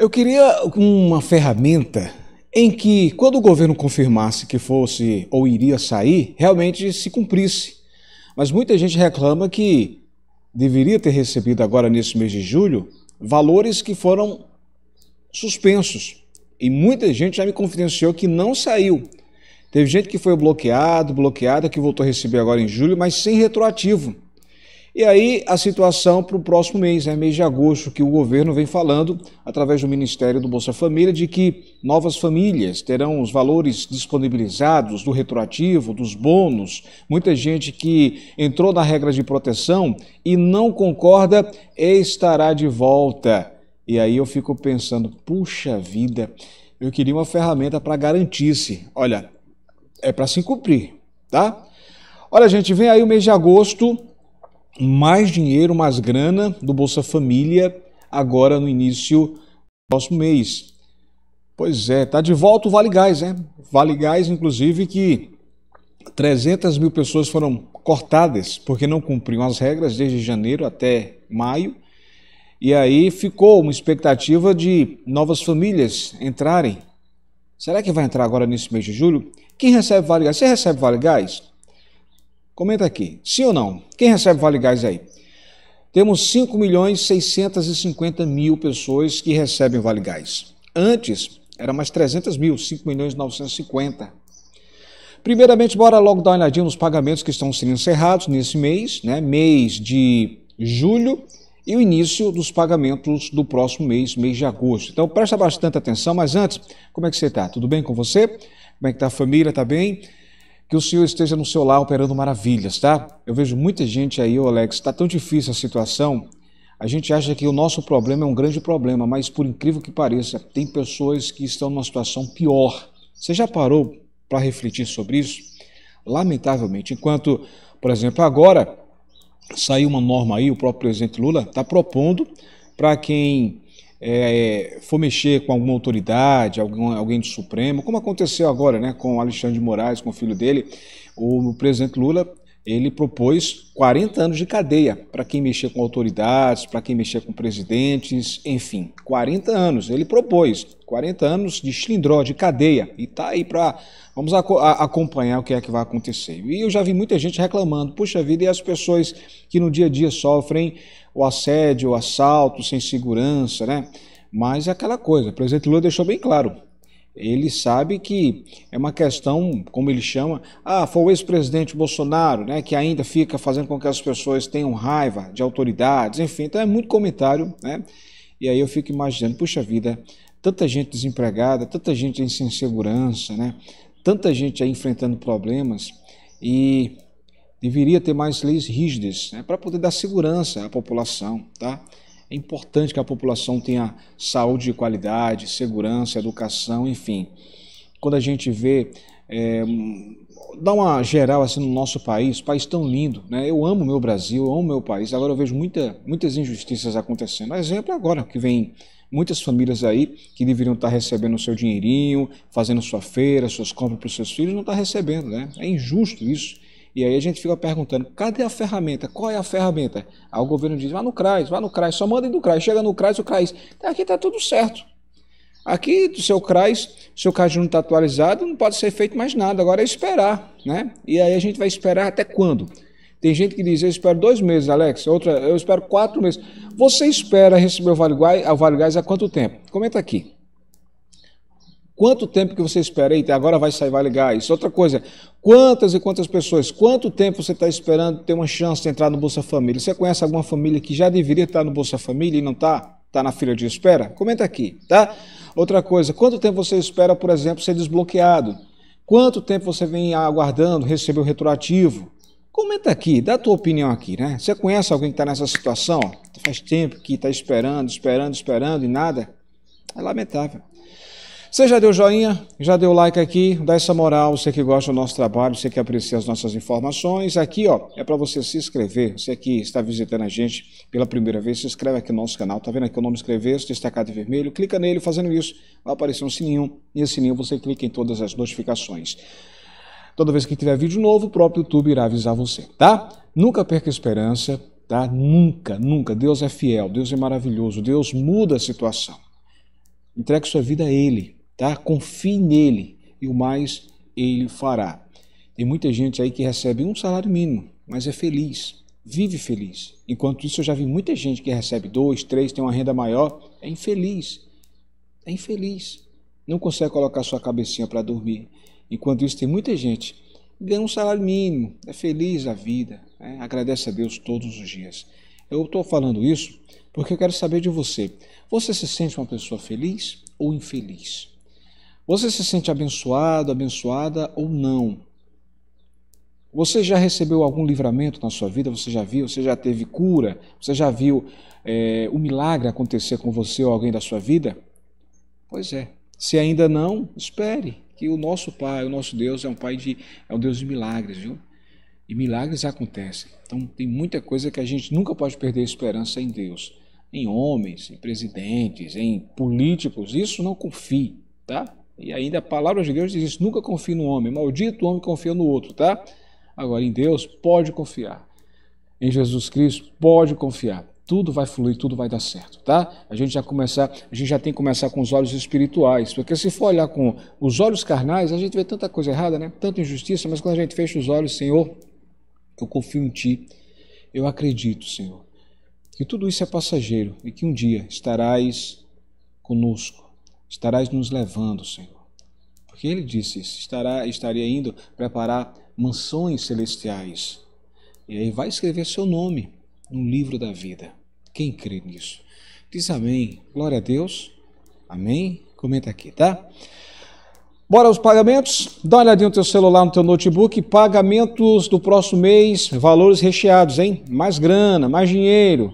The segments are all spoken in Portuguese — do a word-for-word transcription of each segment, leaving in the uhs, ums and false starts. Eu queria uma ferramenta em que, quando o governo confirmasse que fosse ou iria sair, realmente se cumprisse. Mas muita gente reclama que deveria ter recebido agora, nesse mês de julho, valores que foram suspensos. E muita gente já me confidenciou que não saiu. Teve gente que foi bloqueado, bloqueada, que voltou a receber agora em julho, mas sem retroativo. E aí a situação para o próximo mês, é mês de agosto, que o governo vem falando, através do Ministério do Bolsa Família, de que novas famílias terão os valores disponibilizados do retroativo, dos bônus. Muita gente que entrou na regra de proteção e não concorda estará de volta. E aí eu fico pensando, puxa vida, eu queria uma ferramenta para garantir-se. Olha, é para se cumprir, tá? Olha, gente, vem aí o mês de agosto. Mais dinheiro, mais grana do Bolsa Família agora no início do próximo mês. Pois é, tá de volta o Vale Gás, né? Vale Gás, inclusive, que trezentas mil pessoas foram cortadas porque não cumpriam as regras desde janeiro até maio. E aí ficou uma expectativa de novas famílias entrarem. Será que vai entrar agora nesse mês de julho? Quem recebe Vale Gás? Você recebe Vale Gás? Comenta aqui, sim ou não? Quem recebe Vale Gás aí? Temos cinco milhões seiscentos e cinquenta mil pessoas que recebem Vale Gás. Antes, era mais trezentas mil, cinco milhões novecentos e cinquenta. Primeiramente, bora logo dar uma olhadinha nos pagamentos que estão sendo encerrados nesse mês, né? Mês de julho e o início dos pagamentos do próximo mês, mês de agosto. Então, presta bastante atenção, mas antes, como é que você está? Tudo bem com você? Como é que está a família? Está bem? Que o Senhor esteja no seu lar operando maravilhas, tá? Eu vejo muita gente aí, ô Alex, está tão difícil a situação, a gente acha que o nosso problema é um grande problema, mas por incrível que pareça, tem pessoas que estão numa situação pior. Você já parou para refletir sobre isso? Lamentavelmente, enquanto, por exemplo, agora saiu uma norma aí, o próprio presidente Lula está propondo para quem É, for mexer com alguma autoridade, algum, alguém do Supremo, como aconteceu agora, né, com Alexandre de Moraes, com o filho dele, o, o presidente Lula, ele propôs quarenta anos de cadeia para quem mexer com autoridades, para quem mexer com presidentes, enfim, quarenta anos, ele propôs quarenta anos de xilindró, de cadeia, e tá aí para, vamos a, a, acompanhar o que é que vai acontecer. E eu já vi muita gente reclamando, puxa vida, e as pessoas que no dia a dia sofrem o assédio, o assalto, sem segurança, né? Mas é aquela coisa, o presidente Lula deixou bem claro. Ele sabe que é uma questão, como ele chama, ah, foi o ex-presidente Bolsonaro, né, que ainda fica fazendo com que as pessoas tenham raiva de autoridades, enfim, então é muito comentário, né? E aí eu fico imaginando, puxa vida, tanta gente desempregada, tanta gente sem segurança, né? Tanta gente aí enfrentando problemas e deveria ter mais leis rígidas, né, para poder dar segurança à população, tá? É importante que a população tenha saúde de qualidade, segurança, educação, enfim. Quando a gente vê, é, dá uma geral assim no nosso país, país tão lindo, né? Eu amo meu Brasil, eu amo meu país. Agora eu vejo muita, muitas injustiças acontecendo. Exemplo agora, que vem muitas famílias aí que deveriam estar recebendo o seu dinheirinho, fazendo sua feira, suas compras para os seus filhos, não estão recebendo, né? É injusto isso. E aí a gente fica perguntando, cadê a ferramenta? Qual é a ferramenta? Aí o governo diz, vá no CRAS, vá no CRAS, só mandem do CRAS, chega no CRAS, o CRAS, aqui está tudo certo. Aqui do seu CRAS, seu CRAS não está atualizado, não pode ser feito mais nada, agora é esperar, né? E aí a gente vai esperar até quando? Tem gente que diz, eu espero dois meses, Alex, outra, eu espero quatro meses. Você espera receber o Vale Gás, o Vale Gás há quanto tempo? Comenta aqui. Quanto tempo que você espera? Eita, agora vai sair Vale Gás. Outra coisa, quantas e quantas pessoas, quanto tempo você está esperando ter uma chance de entrar no Bolsa Família? Você conhece alguma família que já deveria estar no Bolsa Família e não está? Está na fila de espera? Comenta aqui, tá? Outra coisa, quanto tempo você espera, por exemplo, ser desbloqueado? Quanto tempo você vem aguardando receber o retroativo? Comenta aqui, dá a tua opinião aqui, né? Você conhece alguém que está nessa situação? Faz tempo que está esperando, esperando, esperando e nada? É lamentável. Você já deu joinha, já deu like aqui, dá essa moral, você que gosta do nosso trabalho, você que aprecia as nossas informações. Aqui, ó, é para você se inscrever, você que está visitando a gente pela primeira vez, se inscreve aqui no nosso canal, tá vendo aqui o nome inscrever-se, destacado em vermelho, clica nele, fazendo isso, vai aparecer um sininho, e esse sininho você clica em todas as notificações. Toda vez que tiver vídeo novo, o próprio YouTube irá avisar você, tá? Nunca perca a esperança, tá? Nunca, nunca, Deus é fiel, Deus é maravilhoso, Deus muda a situação. Entregue sua vida a Ele, tá? Confie nele e o mais Ele fará. Tem muita gente aí que recebe um salário mínimo, mas é feliz, vive feliz. Enquanto isso, eu já vi muita gente que recebe dois, três, tem uma renda maior, é infeliz, é infeliz. Não consegue colocar sua cabecinha para dormir. Enquanto isso, tem muita gente que ganha um salário mínimo, é feliz a vida, né? Agradece a Deus todos os dias. Eu estou falando isso porque eu quero saber de você. Você se sente uma pessoa feliz ou infeliz? Você se sente abençoado, abençoada ou não? Você já recebeu algum livramento na sua vida? Você já viu? Você já teve cura? Você já viu é, um milagre acontecer com você ou alguém da sua vida? Pois é. Se ainda não, espere, que o nosso Pai, o nosso Deus é um Pai de, é um Deus de milagres, viu? E milagres acontecem. Então, tem muita coisa que a gente nunca pode perder a esperança em Deus. Em homens, em presidentes, em políticos. Isso não confie, tá? E ainda a palavra de Deus diz isso. Nunca confie no homem. Maldito o homem que confia no outro, tá? Agora, em Deus, pode confiar. Em Jesus Cristo, pode confiar. Tudo vai fluir, tudo vai dar certo, tá? A gente já começar, a gente já tem que começar com os olhos espirituais. Porque se for olhar com os olhos carnais, a gente vê tanta coisa errada, né? Tanta injustiça, mas quando a gente fecha os olhos, Senhor... eu confio em Ti, eu acredito, Senhor, que tudo isso é passageiro e que um dia estarás conosco, estarás nos levando, Senhor. Porque Ele disse isso, estará, estaria indo preparar mansões celestiais. E aí vai escrever seu nome no livro da vida. Quem crê nisso? Diz amém. Glória a Deus. Amém? Comenta aqui, tá? Bora aos pagamentos, dá uma olhadinha no teu celular, no teu notebook, pagamentos do próximo mês, valores recheados, hein? Mais grana, mais dinheiro.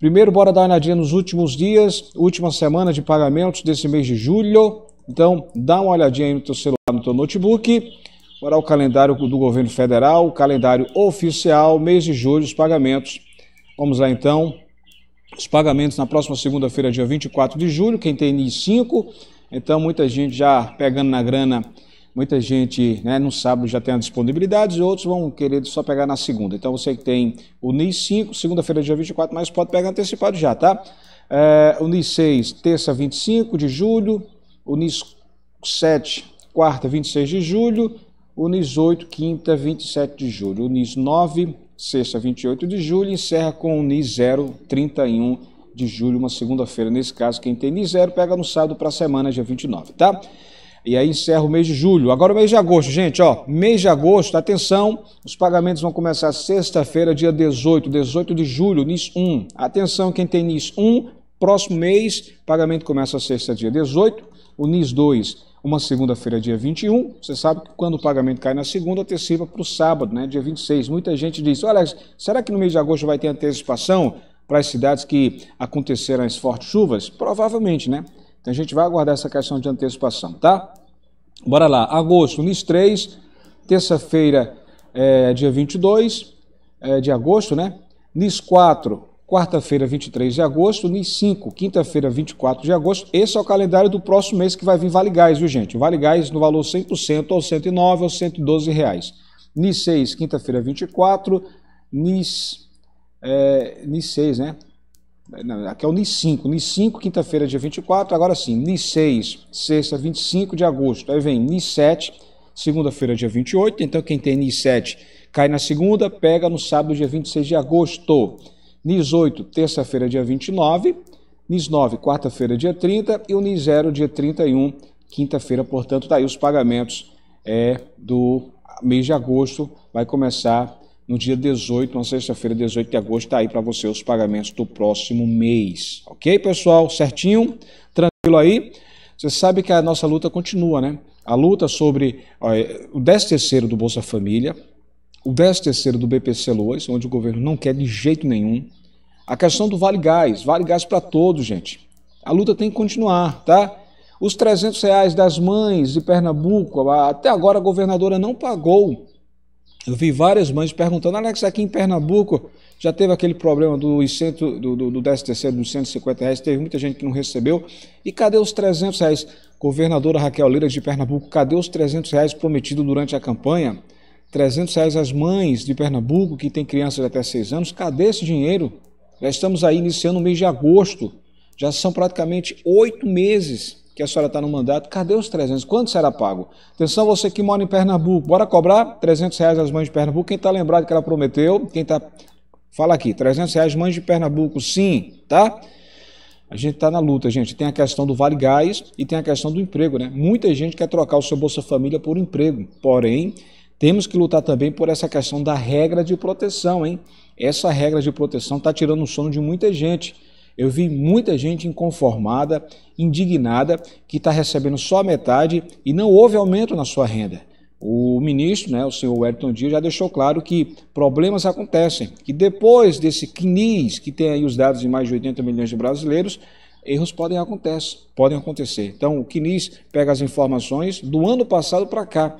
Primeiro, bora dar uma olhadinha nos últimos dias, última semana de pagamentos desse mês de julho. Então, dá uma olhadinha aí no teu celular, no teu notebook. Bora o calendário do governo federal, o calendário oficial, mês de julho, os pagamentos. Vamos lá, então. Os pagamentos na próxima segunda-feira, dia vinte e quatro de julho, quem tem I N S S cinco... Então, muita gente já pegando na grana, muita gente, né, no sábado já tem a disponibilidade, e outros vão querer só pegar na segunda. Então, você que tem o N I S cinco, segunda-feira, dia vinte e quatro, mas pode pegar antecipado já, tá? É, o N I S seis, terça, vinte e cinco de julho, o N I S sete, quarta, vinte e seis de julho, o N I S oito, quinta, vinte e sete de julho, o N I S nove, sexta, vinte e oito de julho, e encerra com o N I S zero, trinta e um de julho, uma segunda-feira. Nesse caso, quem tem N I S zero pega no sábado para a semana, dia vinte e nove, tá? E aí encerra o mês de julho. Agora o mês de agosto, gente, ó, mês de agosto, atenção, os pagamentos vão começar sexta-feira, dia dezoito, dezoito de julho, N I S um. Atenção, quem tem N I S um, próximo mês, pagamento começa sexta, dia dezoito, o N I S dois, uma segunda-feira, dia vinte e um, você sabe que quando o pagamento cai na segunda, antecipa para o sábado, né, dia vinte e seis. Muita gente diz, olha, Alex, será que no mês de agosto vai ter antecipação para as cidades que aconteceram as fortes chuvas? Provavelmente, né? Então a gente vai aguardar essa questão de antecipação, tá? Bora lá. Agosto, N I S três, terça-feira, é, dia vinte e dois é, de agosto, né? N I S quatro, quarta-feira, vinte e três de agosto. N I S cinco, quinta-feira, vinte e quatro de agosto. Esse é o calendário do próximo mês que vai vir Vale Gás, viu, gente? Vale Gás no valor cem por cento, ou cento e nove, ou cento e doze reais. N I S seis, quinta-feira, vinte e quatro. N I S... É, N I S seis, né? Não, aqui é o N I S cinco. N I S cinco, quinta-feira, dia vinte e quatro. Agora sim, N I S seis, sexta, vinte e cinco de agosto. Aí vem N I S sete, segunda-feira, dia vinte e oito. Então, quem tem N I S sete cai na segunda, pega no sábado, dia vinte e seis de agosto. N I S oito, terça-feira, dia vinte e nove. N I S nove, quarta-feira, dia trinta. E o N I S zero, dia trinta e um, quinta-feira. Portanto, daí os pagamentos é, do mês de agosto. Vai começar no dia dezoito, na sexta-feira, dezoito de agosto, está aí para você os pagamentos do próximo mês. Ok, pessoal? Certinho? Tranquilo aí? Você sabe que a nossa luta continua, né? A luta sobre ó, o décimo terceiro do Bolsa Família, o décimo terceiro do B P C Loas, onde o governo não quer de jeito nenhum. A questão do Vale Gás, Vale Gás para todos, gente. A luta tem que continuar, tá? Os trezentos reais das mães de Pernambuco, até agora a governadora não pagou. Eu vi várias mães perguntando, Alex, aqui em Pernambuco já teve aquele problema do décimo terceiro, do, do, do décimo terceiro, dos cento e cinquenta reais, teve muita gente que não recebeu. E cadê os trezentos reais? Governadora Raquel Leira de Pernambuco, cadê os trezentos reais prometidos durante a campanha? trezentos reais às mães de Pernambuco que têm crianças até seis anos, cadê esse dinheiro? Já estamos aí iniciando o mês de agosto. Já são praticamente oito meses que a senhora está no mandato. Cadê os trezentos? Quanto será pago? Atenção, você que mora em Pernambuco, bora cobrar trezentos reais às mães de Pernambuco. Quem está lembrado que ela prometeu, quem está... Fala aqui, trezentos reais, mães de Pernambuco, sim, tá? A gente está na luta, gente. Tem a questão do Vale Gás e tem a questão do emprego, né? Muita gente quer trocar o seu Bolsa Família por emprego, porém... temos que lutar também por essa questão da regra de proteção, hein? Essa regra de proteção está tirando o sono de muita gente. Eu vi muita gente inconformada, indignada, que está recebendo só a metade e não houve aumento na sua renda. O ministro, né, o senhor Wellington Dias, já deixou claro que problemas acontecem, que depois desse C N I S, que tem aí os dados de mais de oitenta milhões de brasileiros, erros podem acontecer, podem acontecer. Então, o C N I S pega as informações do ano passado para cá.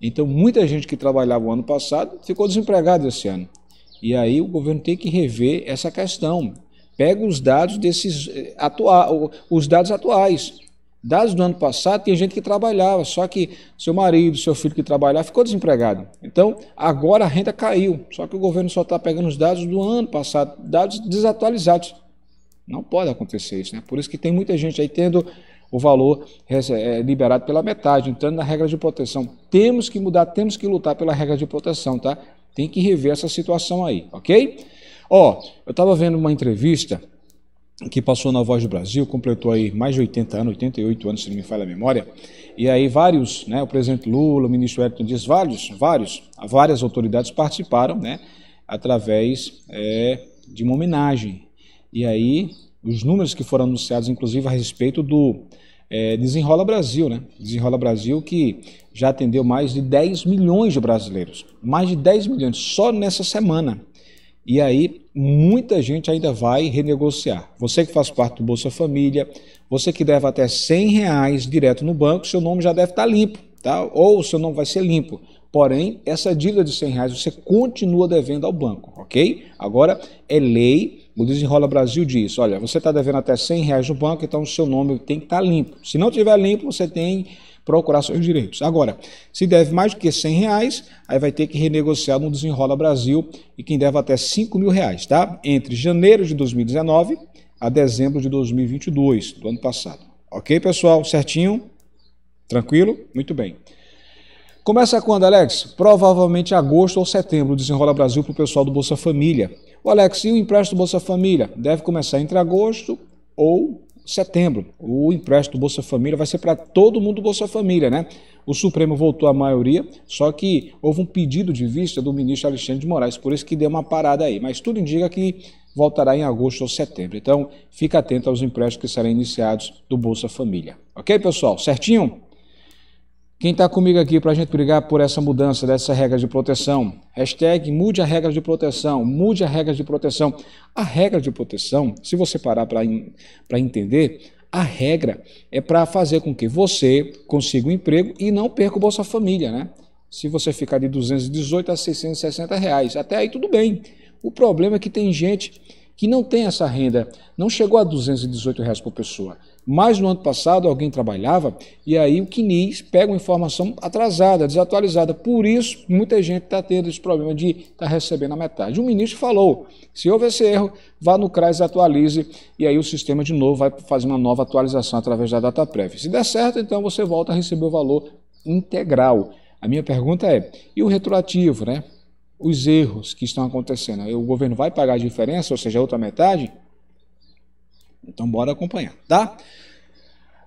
Então, muita gente que trabalhava o ano passado ficou desempregada esse ano. E aí o governo tem que rever essa questão. Pega os dados desses atua... os dados atuais. Dados do ano passado, tem gente que trabalhava, só que seu marido, seu filho que trabalhava ficou desempregado. Então, agora a renda caiu, só que o governo só está pegando os dados do ano passado, dados desatualizados. Não pode acontecer isso, né? Por isso que tem muita gente aí tendo... o valor é liberado pela metade, entrando na regra de proteção. Temos que mudar, temos que lutar pela regra de proteção, tá? Tem que rever essa situação aí, ok? Ó, eu estava vendo uma entrevista que passou na Voz do Brasil, completou aí mais de oitenta anos, oitenta e oito anos, se não me falha a memória, e aí vários, né, o presidente Lula, o ministro Elton Dias, vários, vários, várias autoridades participaram, né, através é, de uma homenagem. E aí... os números que foram anunciados, inclusive, a respeito do é, Desenrola Brasil, né? Desenrola Brasil, que já atendeu mais de dez milhões de brasileiros. Mais de dez milhões, só nessa semana. E aí, muita gente ainda vai renegociar. Você que faz parte do Bolsa Família, você que deve até cem reais direto no banco, seu nome já deve estar limpo, tá? Ou seu nome vai ser limpo. Porém, essa dívida de cem reais você continua devendo ao banco, ok? Agora, é lei... o Desenrola Brasil diz, olha, você está devendo até cem reais no banco, então o seu nome tem que estar limpo. Se não tiver limpo, você tem que procurar seus direitos. Agora, se deve mais do que cem reais, aí vai ter que renegociar no Desenrola Brasil, e quem deve até cinco mil reais, tá? Entre janeiro de dois mil e dezenove a dezembro de dois mil e vinte e dois, do ano passado. Ok, pessoal? Certinho? Tranquilo? Muito bem. Começa quando, Alex? Provavelmente agosto ou setembro, Desenrola Brasil para o pessoal do Bolsa Família. O Alex, e o empréstimo do Bolsa Família? Deve começar entre agosto ou setembro. O empréstimo do Bolsa Família vai ser para todo mundo do Bolsa Família, né? O Supremo voltou à maioria, só que houve um pedido de vista do ministro Alexandre de Moraes, por isso que deu uma parada aí. Mas tudo indica que voltará em agosto ou setembro. Então, fica atento aos empréstimos que serão iniciados do Bolsa Família. Ok, pessoal? Certinho? Quem está comigo aqui para a gente brigar por essa mudança dessa regra de proteção? Hashtag mude a regra de proteção, mude a regra de proteção. A regra de proteção, se você parar para entender, a regra é para fazer com que você consiga um emprego e não perca o Bolsa Família, né? Se você ficar de duzentos e dezoito a seiscentos e sessenta reais, até aí tudo bem. O problema é que tem gente que não tem essa renda, não chegou a duzentos e dezoito reais por pessoa. Mas no ano passado alguém trabalhava e aí o C N I S pega uma informação atrasada, desatualizada. Por isso, muita gente está tendo esse problema de estar tá recebendo a metade. O ministro falou, se houver esse erro, vá no CRAS, atualize, e aí o sistema de novo vai fazer uma nova atualização através da DataPrev. Se der certo, então você volta a receber o valor integral. A minha pergunta é, e o retroativo, né? Os erros que estão acontecendo? O governo vai pagar a diferença, ou seja, a outra metade? Então, bora acompanhar, tá?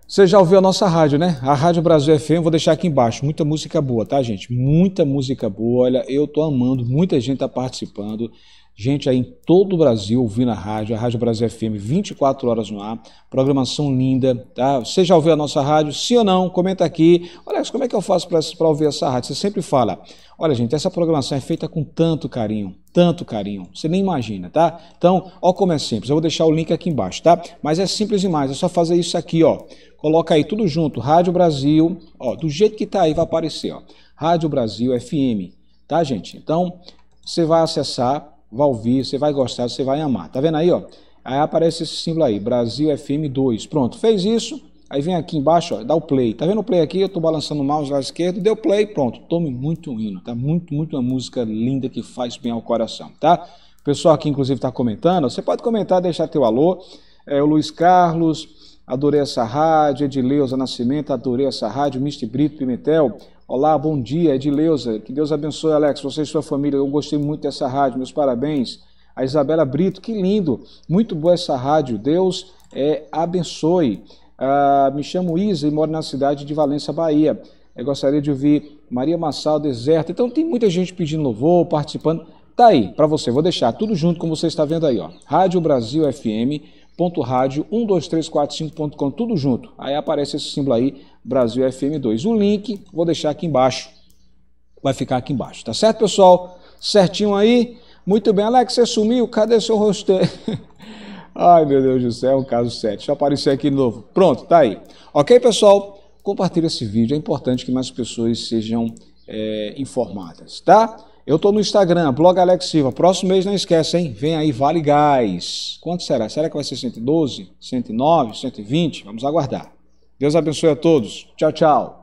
Você já ouviu a nossa rádio, né? A Rádio Brasil F M, vou deixar aqui embaixo. Muita música boa, tá, gente? Muita música boa. Olha, eu tô amando. Muita gente tá participando. Gente aí em todo o Brasil ouvindo a rádio. A Rádio Brasil F M, vinte e quatro horas no ar. Programação linda, tá? Você já ouviu a nossa rádio? Sim ou não? Comenta aqui. Olha, como é que eu faço para ouvir essa rádio? Você sempre fala... olha, gente, essa programação é feita com tanto carinho, tanto carinho, você nem imagina, tá? Então, ó como é simples, eu vou deixar o link aqui embaixo, tá? Mas é simples demais, é só fazer isso aqui, ó. Coloca aí tudo junto, Rádio Brasil, ó, do jeito que tá aí vai aparecer, ó. Rádio Brasil F M, tá, gente? Então, você vai acessar, vai ouvir, você vai gostar, você vai amar. Tá vendo aí, ó? Aí aparece esse símbolo aí, Brasil F M dois. Pronto, fez isso. Aí vem aqui embaixo, ó, dá o play. Tá vendo o play aqui? Eu tô balançando o mouse lá esquerdo, deu play, pronto. Tome muito hino, tá? Muito, muito uma música linda que faz bem ao coração, tá? O pessoal aqui, inclusive, tá comentando. Você pode comentar, deixar teu alô. é, o Luiz Carlos, adorei essa rádio, Edileuza Nascimento, adorei essa rádio, Mister Brito Pimentel, olá, bom dia, Edileuza, que Deus abençoe, Alex, você e sua família, eu gostei muito dessa rádio, meus parabéns. A Isabela Brito, que lindo, muito boa essa rádio, Deus é, abençoe. Ah, me chamo Isa e moro na cidade de Valença, Bahia. Eu gostaria de ouvir Maria Massal, Deserta. Então tem muita gente pedindo louvor, participando. Tá aí, para você, vou deixar tudo junto como você está vendo aí, ó. Rádio Brasil F M, ponto rádio, um dois três quatro cinco ponto com, tudo junto. Aí aparece esse símbolo aí, Brasil F M dois. O link vou deixar aqui embaixo, vai ficar aqui embaixo, tá certo, pessoal? Certinho aí? Muito bem, Alex, você sumiu? Cadê seu rosto? Ai, meu Deus do céu, é um caso sério. Deixa eu aparecer aqui de novo. Pronto, tá aí. Ok, pessoal? Compartilhe esse vídeo, é importante que mais pessoas sejam é, informadas, tá? Eu tô no Instagram, blog Alex Silva. Próximo mês não esquece, hein? Vem aí, Vale Gás. Quanto será? Será que vai ser cento e doze? cento e nove? cento e vinte? Vamos aguardar. Deus abençoe a todos. Tchau, tchau.